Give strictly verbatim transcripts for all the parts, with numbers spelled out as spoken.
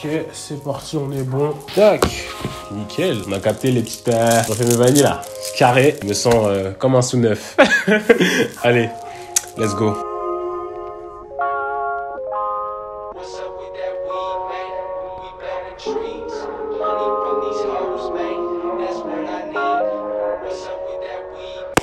Ok, c'est parti, on est bon. Tac, nickel. On a capté les petites... Euh... On fait mes vanilles là. C'est carré. Je me sens euh, comme un sous-neuf. Allez, let's go.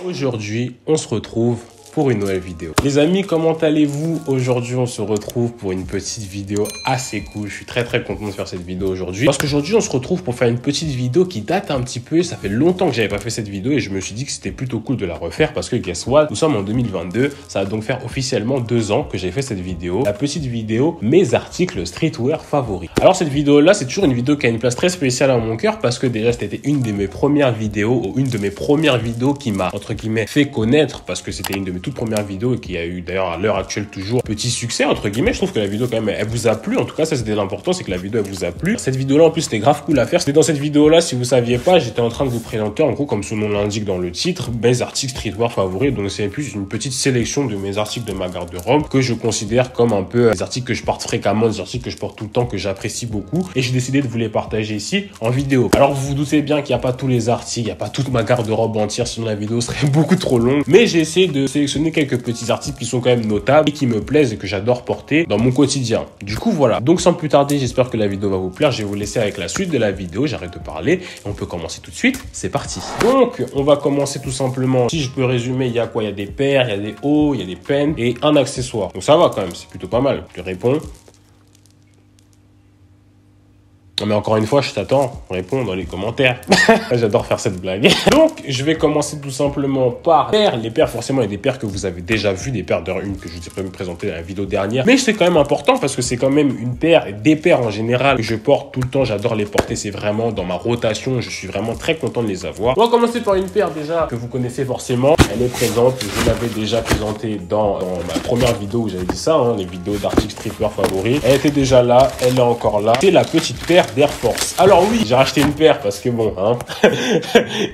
Aujourd'hui, on se retrouve pour une nouvelle vidéo. Les amis, comment allez-vous? Aujourd'hui, on se retrouve pour une petite vidéo assez cool. Je suis très très content de faire cette vidéo aujourd'hui. Parce qu'aujourd'hui, on se retrouve pour faire une petite vidéo qui date un petit peu. Ça fait longtemps que j'avais pas fait cette vidéo et je me suis dit que c'était plutôt cool de la refaire parce que guess what? Nous sommes en deux mille vingt-deux. Ça va donc faire officiellement deux ans que j'ai fait cette vidéo. La petite vidéo, mes articles streetwear favoris. Alors cette vidéo-là, c'est toujours une vidéo qui a une place très spéciale à mon cœur parce que déjà, c'était une de mes premières vidéos ou une de mes premières vidéos qui m'a, entre guillemets, fait connaître parce que c'était une de mes toute première vidéo et qui a eu d'ailleurs à l'heure actuelle toujours petit succès entre guillemets. Je trouve que la vidéo quand même elle vous a plu, en tout cas ça c'était l'important, c'est que la vidéo elle vous a plu. Cette vidéo là en plus c'était grave cool à faire. C'était dans cette vidéo là, si vous saviez pas, j'étais en train de vous présenter en gros comme son nom l'indique dans le titre, mes articles streetwear favoris. Donc c'est plus une petite sélection de mes articles de ma garde-robe que je considère comme un peu des articles que je porte fréquemment, des articles que je porte tout le temps, que j'apprécie beaucoup, et j'ai décidé de vous les partager ici en vidéo. Alors vous vous doutez bien qu'il n'y a pas tous les articles, il n'y a pas toute ma garde-robe entière, sinon la vidéo serait beaucoup trop longue, mais j'ai essayé de sélectionner quelques petits articles qui sont quand même notables et qui me plaisent et que j'adore porter dans mon quotidien. Du coup voilà, donc sans plus tarder, j'espère que la vidéo va vous plaire. Je vais vous laisser avec la suite de la vidéo, j'arrête de parler et on peut commencer tout de suite. C'est parti. Donc on va commencer tout simplement. Si je peux résumer, il y a quoi? Il y a des paires, il y a des hauts, il y a des peines et un accessoire. Donc ça va quand même, c'est plutôt pas mal. Je réponds. Mais encore une fois, je t'attends, réponds dans les commentaires. J'adore faire cette blague. Donc, je vais commencer tout simplement par paires. Les paires, forcément, il y a des paires que vous avez déjà vues, des paires d'heure une que je vous ai prévu présenter dans la vidéo dernière. Mais c'est quand même important parce que c'est quand même une paire, et des paires en général, que je porte tout le temps. J'adore les porter, c'est vraiment dans ma rotation. Je suis vraiment très content de les avoir. On va commencer par une paire déjà que vous connaissez forcément. Elle est présente, je l'avais déjà présentée dans, dans ma première vidéo où j'avais dit ça, hein, les vidéos d'articles streetwear favoris. Elle était déjà là, elle est encore là. C'est la petite paire d'Air Force. Alors oui, j'ai racheté une paire parce que bon, hein,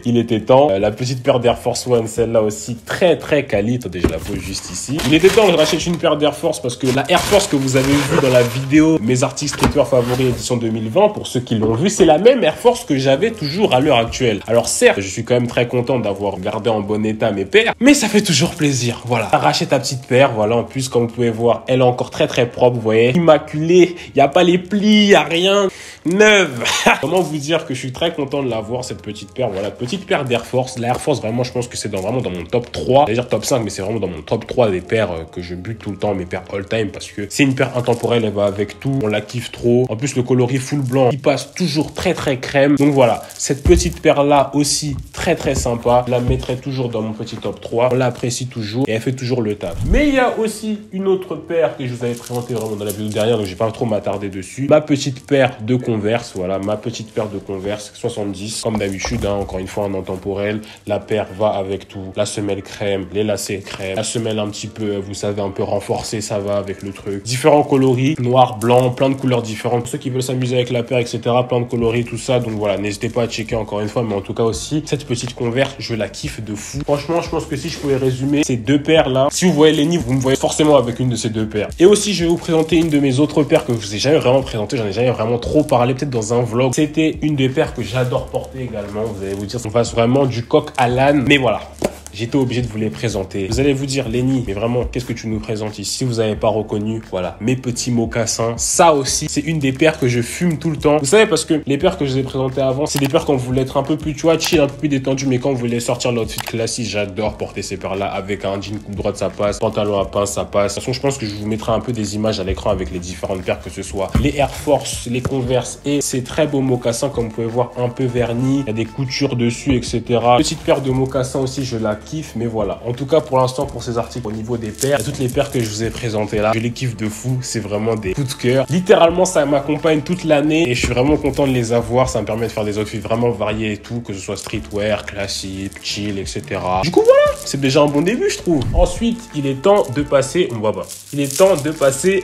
il était temps. Euh, la petite paire d'Air Force One, celle-là aussi, très très quali. Attendez, je la pose juste ici. Il était temps que je rachète une paire d'Air Force parce que la Air Force que vous avez vue dans la vidéo mes articles streetwear favoris édition deux mille vingt, pour ceux qui l'ont vu, c'est la même Air Force que j'avais toujours à l'heure actuelle. Alors certes, je suis quand même très content d'avoir gardé en bon état mes paires, mais ça fait toujours plaisir. Voilà, rachète ta petite paire. Voilà, en plus, comme vous pouvez voir, elle est encore très très propre, vous voyez, immaculée. Il n'y a pas les plis, il n'y a rien. Neuve. Comment vous dire que je suis très content de l'avoir, cette petite paire. Voilà, petite paire d'Air Force. La Air Force, vraiment, je pense que c'est dans, vraiment dans mon top trois. J'allais dire top cinq, mais c'est vraiment dans mon top trois des paires que je bute tout le temps, mes paires all time, parce que c'est une paire intemporelle, elle va avec tout. On la kiffe trop. En plus, le coloris full blanc, il passe toujours très très crème. Donc voilà, cette petite paire-là aussi, très très sympa. Je la mettrai toujours dans mon petit top trois. On l'apprécie toujours et elle fait toujours le taf. Mais il y a aussi une autre paire que je vous avais présentée vraiment dans la vidéo dernière, donc je vais pas trop m'attarder dessus. Ma petite paire de Converse, voilà, ma petite paire de Converse soixante-dix, comme d'habitude, hein, encore une fois en intemporel, la paire va avec tout, la semelle crème, les lacets crème, la semelle un petit peu, vous savez, un peu renforcée, ça va avec le truc, différents coloris, noir, blanc, plein de couleurs différentes, pour ceux qui veulent s'amuser avec la paire, et cetera, plein de coloris, tout ça, donc voilà, n'hésitez pas à checker encore une fois, mais en tout cas aussi, cette petite Converse, je la kiffe de fou, franchement, je pense que si je pouvais résumer ces deux paires là, si vous voyez les niveaux, vous me voyez forcément avec une de ces deux paires, et aussi, je vais vous présenter une de mes autres paires que je vous ai jamais vraiment présentée, j'en ai jamais vraiment trop parlé, peut-être dans un vlog. C'était une des paires que j'adore porter également. Vous allez vous dire, on passe vraiment du coq à l'âne. Mais voilà, j'étais obligé de vous les présenter. Vous allez vous dire, Lenny, mais vraiment, qu'est-ce que tu nous présentes ici? Si vous n'avez pas reconnu, voilà, mes petits mocassins. Ça aussi, c'est une des paires que je fume tout le temps. Vous savez, parce que les paires que je vous ai présentées avant, c'est des paires quand vous voulez être un peu plus, tu vois, chill, un peu plus détendu, mais quand vous voulez sortir l'outfit classique, j'adore porter ces paires-là avec un jean coupe droite, ça passe, pantalon à pince, ça passe. De toute façon, je pense que je vous mettrai un peu des images à l'écran avec les différentes paires, que ce soit les Air Force, les Converse et ces très beaux mocassins, comme vous pouvez voir, un peu vernis, il y a des coutures dessus, et cetera. Petite paire de mocassins aussi, je la kiff, mais voilà, en tout cas pour l'instant pour ces articles au niveau des paires, toutes les paires que je vous ai présentées là, je les kiffe de fou, c'est vraiment des coups de cœur, littéralement ça m'accompagne toute l'année et je suis vraiment content de les avoir, ça me permet de faire des outfits vraiment variés et tout, que ce soit streetwear, classique, chill, et cetera. Du coup voilà, c'est déjà un bon début je trouve. Ensuite il est temps de passer, on voit pas, il est temps de passer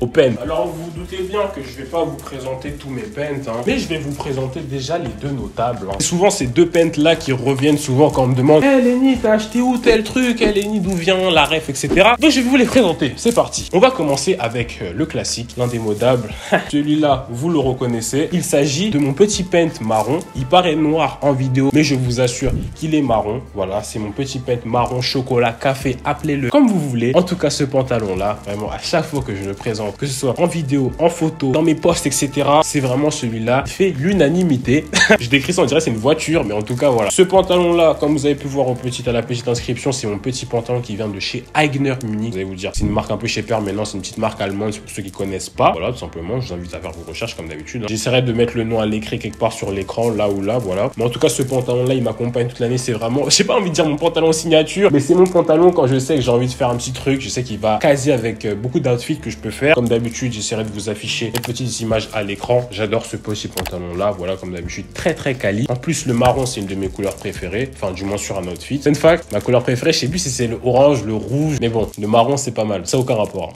aux pens. Alors vous vous doutez bien que je vais pas vous présenter tous mes pens, hein, mais je vais vous présenter déjà les deux notables, hein. Souvent ces deux pens là qui reviennent souvent quand on me demande hey, Lenny, Aigner, t'as acheté où tel truc, elle Aigner, d'où vient la ref, et cetera. Donc je vais vous les présenter, c'est parti. On va commencer avec le classique, l'indémodable. Celui-là, vous le reconnaissez. Il s'agit de mon petit paint marron. Il paraît noir en vidéo, mais je vous assure qu'il est marron. Voilà, c'est mon petit paint marron chocolat café, appelez-le comme vous voulez. En tout cas, ce pantalon-là, vraiment, à chaque fois que je le présente, que ce soit en vidéo, en photo, dans mes posts, et cetera, c'est vraiment celui-là qui fait l'unanimité. Je décris ça, on dirait c'est une voiture, mais en tout cas, voilà. Ce pantalon-là, comme vous avez pu voir au petit, à la petite inscription, c'est mon petit pantalon qui vient de chez Aigner Munich. Vous allez vous dire, c'est une marque un peu chez Père, mais non, c'est une petite marque allemande, pour ceux qui connaissent pas. Voilà, tout simplement, je vous invite à faire vos recherches comme d'habitude. J'essaierai de mettre le nom à l'écrit quelque part sur l'écran, là ou là, voilà. Mais en tout cas, ce pantalon-là, il m'accompagne toute l'année, c'est vraiment, j'ai pas envie de dire mon pantalon signature, mais c'est mon pantalon quand je sais que j'ai envie de faire un petit truc, je sais qu'il va caser avec beaucoup d'outfits que je peux faire. Comme d'habitude, j'essaierai de vous afficher des petites images à l'écran. J'adore ce petit pantalon-là, voilà, comme d'habitude, très très quali. En plus, le marron, c'est une de mes couleurs préférées, enfin, du moins sur un outfit. Fun fact, ma couleur préférée, je sais plus si c'est le orange, le rouge, mais bon, le marron, c'est pas mal, ça aucun rapport.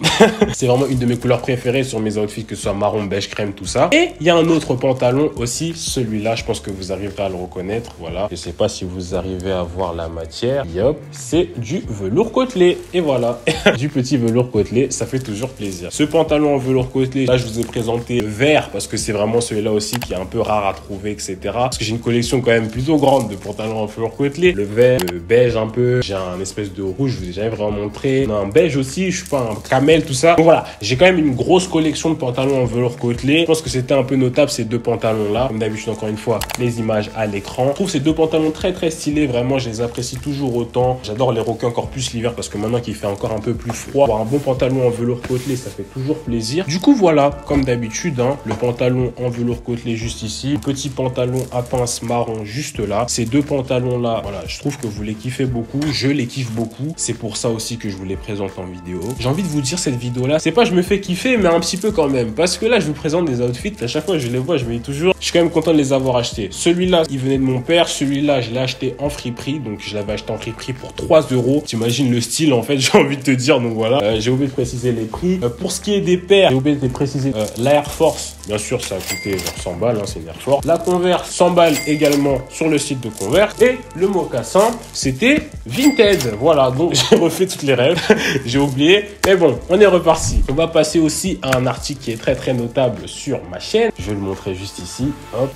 C'est vraiment une de mes couleurs préférées sur mes outfits, que ce soit marron, beige, crème, tout ça. Et il y a un autre pantalon aussi, celui-là, je pense que vous arriverez à le reconnaître, voilà. Je sais pas si vous arrivez à voir la matière. Yop, c'est du velours côtelé, et voilà, du petit velours côtelé, ça fait toujours plaisir. Ce pantalon en velours côtelé, là, je vous ai présenté le vert, parce que c'est vraiment celui-là aussi qui est un peu rare à trouver, et cetera. Parce que j'ai une collection quand même plutôt grande de pantalons en velours côtelé, le vert, le beige un peu, j'ai un espèce de rouge, je vous ai jamais vraiment montré, un beige aussi, je suis pas un camel, tout ça. Donc voilà, j'ai quand même une grosse collection de pantalons en velours côtelé. Je pense que c'était un peu notable ces deux pantalons là, comme d'habitude, encore une fois, les images à l'écran. Je trouve ces deux pantalons très très stylés, vraiment, je les apprécie toujours autant. J'adore les roquets encore plus l'hiver, parce que maintenant qu'il fait encore un peu plus froid, avoir un bon pantalon en velours côtelé, ça fait toujours plaisir. Du coup voilà, comme d'habitude, hein, le pantalon en velours côtelé juste ici, le petit pantalon à pince marron juste là. Ces deux pantalons là, voilà, je trouve que vous les kiffez beaucoup, je les kiffe beaucoup, c'est pour ça aussi que je vous les présente en vidéo. J'ai envie de vous dire, cette vidéo là, c'est pas je me fais kiffer, mais un petit peu quand même, parce que là je vous présente des outfits, à chaque fois je les vois, je me dis toujours, je suis quand même content de les avoir achetés. Celui-là, il venait de mon père, celui-là je l'ai acheté en friperie, donc je l'avais acheté en friperie pour trois euros. T'imagines le style, en fait, j'ai envie de te dire, donc voilà, euh, j'ai oublié de préciser les prix. Euh, pour ce qui est des paires, j'ai oublié de préciser euh, la Air Force, bien sûr ça a coûté genre cent balles, hein, c'est une Air Force. La Converse, cent balles également sur le site de Converse, et le mocassin, c'était Vinted. Voilà, donc j'ai refait toutes les rêves, j'ai oublié, mais bon, on est reparti. On va passer aussi à un article qui est très très notable sur ma chaîne, je vais le montrer juste ici, hop.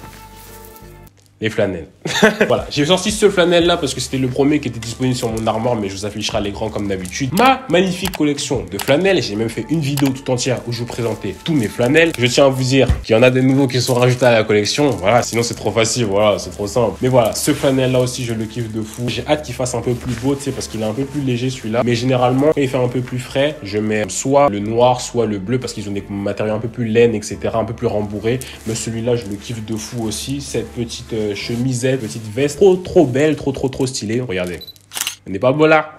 Les flanelles. Voilà, j'ai sorti ce flanel là parce que c'était le premier qui était disponible sur mon armoire, mais je vous afficherai à l'écran comme d'habitude ma magnifique collection de flanelles. J'ai même fait une vidéo tout entière où je vous présentais tous mes flanels. Je tiens à vous dire qu'il y en a des nouveaux qui sont rajoutés à la collection, voilà, sinon c'est trop facile, voilà, c'est trop simple. Mais voilà, ce flanel là aussi, je le kiffe de fou. J'ai hâte qu'il fasse un peu plus beau, tu sais, parce qu'il est un peu plus léger celui-là, mais généralement quand il fait un peu plus frais, je mets soit le noir, soit le bleu, parce qu'ils ont des matériaux un peu plus laine, etc., un peu plus rembourré. Mais celui-là, je le kiffe de fou aussi. Cette petite euh, chemisette, petite veste, trop trop belle, trop trop trop stylée. Regardez, on n'est pas beau là.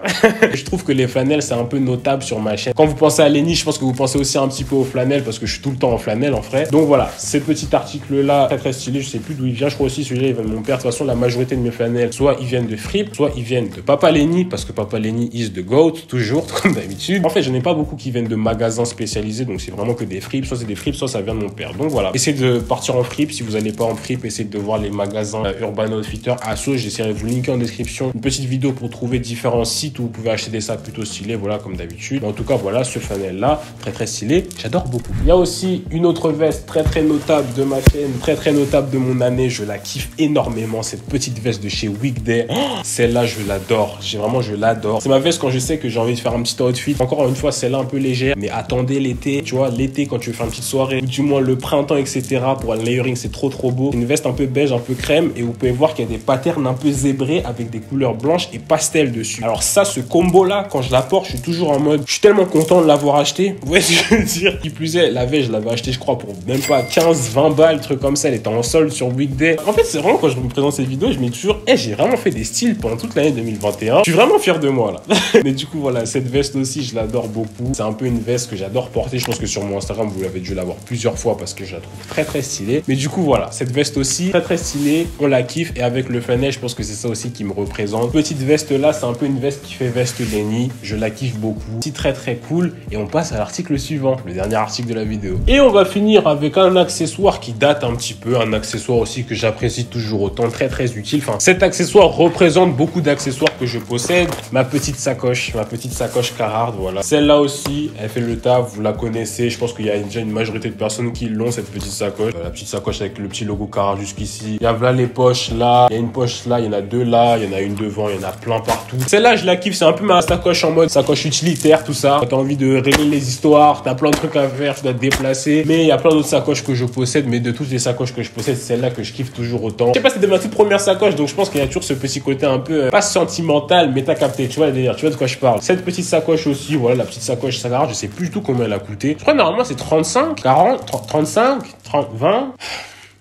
Je trouve que les flanelles, c'est un peu notable sur ma chaîne. Quand vous pensez à Lenny, je pense que vous pensez aussi un petit peu aux flanelles, parce que je suis tout le temps en flanelle en frais. Donc voilà, ce petit article là, très très stylé, je sais plus d'où il vient, je crois aussi celui-là il vient de mon père. De toute façon, la majorité de mes flanelles, soit ils viennent de Fripp, soit ils viennent de Papa Lenny, parce que Papa Lenny is the goat, toujours, comme d'habitude. En fait, je n'ai pas beaucoup qui viennent de magasins spécialisés, donc c'est vraiment que des Fripp, soit c'est des Fripp, soit ça vient de mon père. Donc voilà, essayez de partir en Fripp, si vous n'allez pas en Fripp, essayez de voir les magasins Urban Outfitters, Asso, j'essaierai de vous linker en description une petite vidéo pour trouver différents sites où vous pouvez acheter des sacs plutôt stylés, voilà, comme d'habitude. En tout cas, voilà, ce flanel là, très très stylé, j'adore beaucoup. Il y a aussi une autre veste très très notable de ma chaîne, très très notable de mon année, je la kiffe énormément, cette petite veste de chez Weekday. Oh, celle-là, je l'adore, j'ai vraiment, je l'adore. C'est ma veste quand je sais que j'ai envie de faire un petit outfit. Encore une fois, celle-là un peu légère, mais attendez l'été, tu vois, l'été quand tu veux faire une petite soirée, ou du moins le printemps, et cetera. Pour un layering, c'est trop trop beau. Une veste un peu beige, un peu crème, et vous pouvez voir qu'il y a des patterns un peu zébrés avec des couleurs blanches et pastel dessus. Alors ça, ce combo là, quand je la porte, je suis toujours en mode, je suis tellement content de l'avoir acheté. Vous voyez ce que je veux dire? Qui plus est, la veste, je l'avais acheté, je crois, pour même pas quinze, vingt balles, truc comme ça. Elle était en solde sur Weekday. En fait, c'est vraiment, quand je me présente cette vidéo, je me dis toujours, hey, j'ai vraiment fait des styles pendant toute l'année deux mille vingt et un. Je suis vraiment fier de moi là. Mais du coup, voilà, cette veste aussi, je l'adore beaucoup. C'est un peu une veste que j'adore porter. Je pense que sur mon Instagram, vous l'avez dû l'avoir plusieurs fois parce que je la trouve très très stylée. Mais du coup, voilà, cette veste aussi, très très stylée. On la kiffe, et avec le flanel, je pense que c'est ça aussi qui me représente. Petite veste là, c'est un peu une veste qui fait veste déni. Je la kiffe beaucoup. C'est très très cool. Et on passe à l'article suivant, le dernier article de la vidéo. Et on va finir avec un accessoire qui date un petit peu. Un accessoire aussi que j'apprécie toujours autant. Très très utile. Enfin, cet accessoire représente beaucoup d'accessoires que je possède. Ma petite sacoche, ma petite sacoche Carhartt, voilà. Celle-là aussi, elle fait le taf. Vous la connaissez. Je pense qu'il y a déjà une majorité de personnes qui l'ont, cette petite sacoche. Euh, la petite sacoche avec le petit logo Carhartt jusqu'ici. Il y a là les poches là. Il y a une poche là. Il y en a deux là. Il y en a une devant. Il y en a plein partout. Celle-là, je la kiffe. C'est un peu ma sacoche en mode sacoche utilitaire, tout ça. Quand t'as envie de régler les histoires, t'as plein de trucs à faire, tu dois te déplacer. Mais il y a plein d'autres sacoches que je possède. Mais de toutes les sacoches que je possède, celle-là que je kiffe toujours autant. Je sais pas, c'était ma toute première sacoche, donc je pense qu'il y a toujours ce petit côté un peu euh, pas sentimental, mais t'as capté. Tu vois, d'ailleurs, tu vois de quoi je parle. Cette petite sacoche aussi, voilà, la petite sacoche Carhartt. Je sais plus du tout combien elle a coûté. Je crois normalement c'est trente-cinq, quarante, trente-cinq, trente, vingt.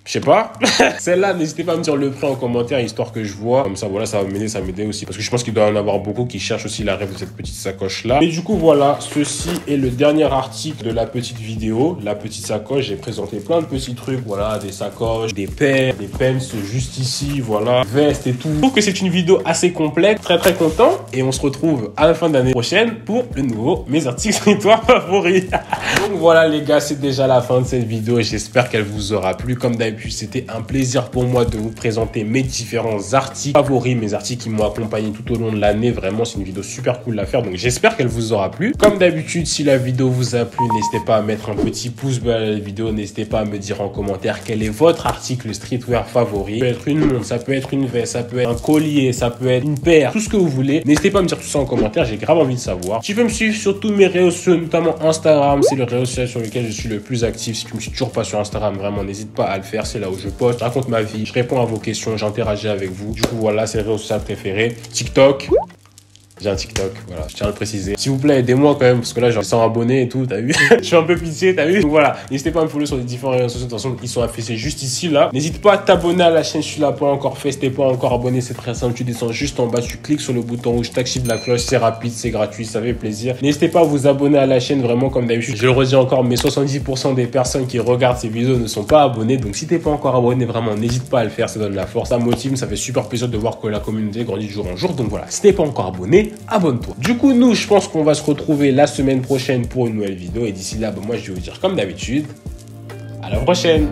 Je sais pas. Celle-là, n'hésitez pas à me dire le prix en commentaire, histoire que je vois. Comme ça, voilà, ça va m'aider, ça m'aider aussi. Parce que je pense qu'il doit y en avoir beaucoup qui cherchent aussi la rêve de cette petite sacoche-là. Et du coup, voilà, ceci est le dernier article de la petite vidéo. La petite sacoche, j'ai présenté plein de petits trucs. Voilà, des sacoches, des paires, des pens juste ici, voilà, veste et tout. Je trouve que c'est une vidéo assez complète. Très, très content. Et on se retrouve à la fin de l'année prochaine pour le nouveau Mes articles territoires favoris. Donc voilà, les gars, c'est déjà la fin de cette vidéo. J'espère qu'elle vous aura plu. Comme d'habitude, puis c'était un plaisir pour moi de vous présenter mes différents articles favoris, mes articles qui m'ont accompagné tout au long de l'année. Vraiment, c'est une vidéo super cool à faire, donc j'espère qu'elle vous aura plu. Comme d'habitude, si la vidéo vous a plu, n'hésitez pas à mettre un petit pouce bleu à la vidéo, n'hésitez pas à me dire en commentaire quel est votre article streetwear favori. Ça peut être une montre, ça peut être une veste, ça peut être un collier, ça peut être une paire, tout ce que vous voulez. N'hésitez pas à me dire tout ça en commentaire, j'ai grave envie de savoir. Tu peux me suivre sur tous mes réseaux sociaux, notamment Instagram, c'est le réseau social sur lequel je suis le plus actif. Si tu me suis toujours pas sur Instagram, vraiment, n'hésite pas à le faire. C'est là où je poste, je raconte ma vie, je réponds à vos questions, j'interagis avec vous. Du coup, voilà, c'est le réseau social préféré. TikTok. J'ai un TikTok, voilà, je tiens à le préciser. S'il vous plaît, aidez-moi quand même, parce que là, j'ai cent abonnés et tout, t'as vu. Je suis un peu pitié, t'as vu. Donc voilà, n'hésitez pas à me follow sur les différents réseaux sociaux, de toute façon, ils sont affichés juste ici, là. N'hésite pas à t'abonner à la chaîne, je suis là, pas encore fait, si t'es pas encore abonné, c'est très simple, tu descends juste en bas, tu cliques sur le bouton rouge, t'actives la cloche, c'est rapide, c'est gratuit, ça fait plaisir. N'hésitez pas à vous abonner à la chaîne, vraiment, comme d'habitude, je le redis encore, mais soixante-dix pour cent des personnes qui regardent ces vidéos ne sont pas abonnées, donc si t'es pas encore abonné, vraiment, n'hésite pas à le faire, ça donne la force, ça motive, ça fait super plaisir de voir que la communauté grandit de jour en jour, donc voilà, si t'es pas encore abonné, abonne-toi. Du coup, nous, je pense qu'on va se retrouver la semaine prochaine pour une nouvelle vidéo. Et d'ici là, bah, moi, je vais vous dire comme d'habitude, à la prochaine.